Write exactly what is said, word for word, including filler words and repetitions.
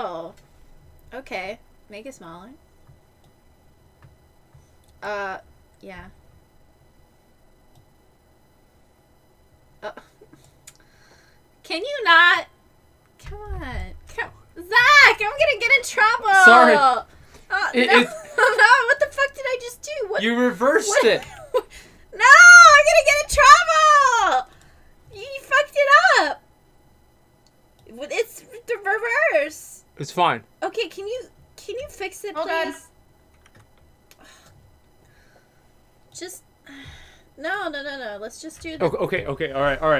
Oh! Okay. Make it smaller. Uh, yeah. Uh, can you not? Come on. Come, Zach, I'm gonna get in trouble! Sorry. Uh, it, no, it's... no, what the fuck did I just do? What, you reversed what? It. No, I'm gonna get in trouble! You, you fucked it up. It's the reverse. It's fine. Okay, can you can you fix it, hold please? On. Just no, no, no, no. Let's just do. The... Okay, okay, all right, all right.